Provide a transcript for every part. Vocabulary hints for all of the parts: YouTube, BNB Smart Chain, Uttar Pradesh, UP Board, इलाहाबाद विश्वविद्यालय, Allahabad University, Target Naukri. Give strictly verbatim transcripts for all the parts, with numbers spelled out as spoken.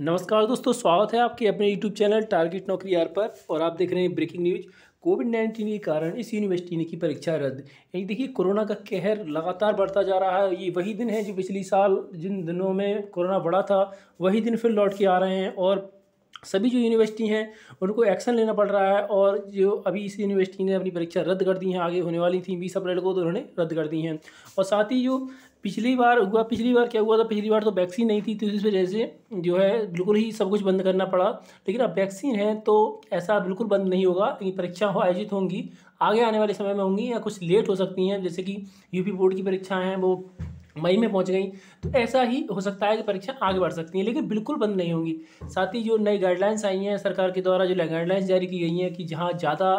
नमस्कार दोस्तों, स्वागत है आपके अपने YouTube चैनल टारगेट नौकरी यार पर। और आप देख रहे हैं ब्रेकिंग न्यूज। कोविड नाइन्टीन के कारण इस यूनिवर्सिटी की परीक्षा रद्द। यानी देखिए, कोरोना का कहर लगातार बढ़ता जा रहा है। ये वही दिन है जो पिछली साल जिन दिनों में कोरोना बढ़ा था, वही दिन फिर लौट के आ रहे हैं। और सभी जो यूनिवर्सिटी हैं उनको एक्शन लेना पड़ रहा है। और जो अभी इस यूनिवर्सिटी ने अपनी परीक्षा रद्द कर दी है, आगे होने वाली थी बीस अप्रैल को, तो उन्होंने रद्द कर दी हैं। और साथ ही जो पिछली बार हुआ पिछली बार क्या हुआ था पिछली बार तो वैक्सीन नहीं थी, तो इस वजह से जो है बिल्कुल ही सब कुछ बंद करना पड़ा। लेकिन अब वैक्सीन है तो ऐसा बिल्कुल बंद नहीं होगा। लेकिन परीक्षा हो आयोजित होंगी, आगे आने वाले समय में होंगी या कुछ लेट हो सकती हैं। जैसे कि यूपी बोर्ड की परीक्षाएँ हैं वो मई में पहुंच गई, तो ऐसा ही हो सकता है कि परीक्षा आगे बढ़ सकती है, लेकिन बिल्कुल बंद नहीं होंगी। साथ ही जो नई गाइडलाइंस आई हैं सरकार के द्वारा, जो गाइडलाइंस जारी की गई हैं कि जहां ज़्यादा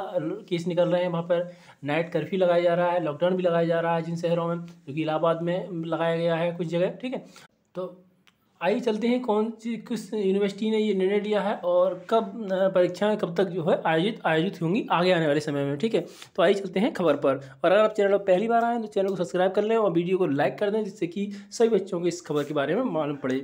केस निकल रहे हैं वहां पर नाइट कर्फ्यू लगाया जा रहा है, लॉकडाउन भी लगाया जा रहा है जिन शहरों में, जो कि इलाहाबाद में लगाया गया है कुछ जगह। ठीक है, तो आइए चलते हैं कौन सी किस यूनिवर्सिटी ने ये निर्णय लिया है और कब परीक्षाएं कब तक जो है आयोजित आयोजित होंगी आगे आने वाले समय में। ठीक है, तो आइए चलते हैं खबर पर। और अगर आप चैनल पर पहली बार आएँ तो चैनल को सब्सक्राइब कर लें और वीडियो को लाइक कर दें, जिससे कि सभी बच्चों को इस खबर के बारे में मालूम पड़े।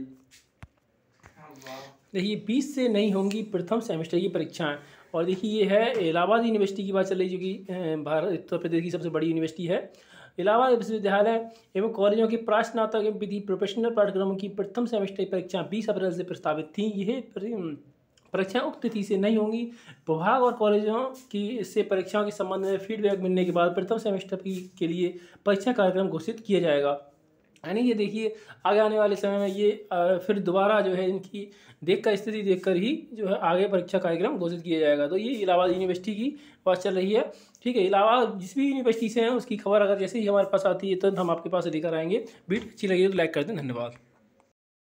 देखिए, बीस से नहीं होंगी प्रथम सेमेस्टर की परीक्षाएँ। और देखिए, ये है इलाहाबाद यूनिवर्सिटी की बात चल रही, जो कि भारत उत्तर प्रदेश की सबसे बड़ी यूनिवर्सिटी है। इलाहाबाद विश्वविद्यालय एवं कॉलेजों के प्रास्नातक एवं विधि प्रोफेशनल पाठ्यक्रमों की प्रथम सेमेस्टर की परीक्षाएं बीस अप्रैल से प्रस्तावित थीं। यह परीक्षाएं उक्त तिथि से नहीं होंगी। विभाग और कॉलेजों की से परीक्षाओं के संबंध में फीडबैक मिलने के बाद प्रथम सेमेस्टर की के लिए परीक्षा कार्यक्रम घोषित किया जाएगा। यानी ये देखिए, आगे आने वाले समय में ये फिर दोबारा जो है इनकी देखकर स्थिति देखकर ही जो है आगे परीक्षा कार्यक्रम घोषित किया जाएगा। तो ये इलाहाबाद यूनिवर्सिटी की बात चल रही है। ठीक है, इलाहाबाद जिस भी यूनिवर्सिटी से है उसकी खबर अगर जैसे ही हमारे पास आती है तुरंत तो हम आपके पास लेकर आएंगे। वीडियो अच्छी लगी तो लाइक कर दें। धन्यवाद।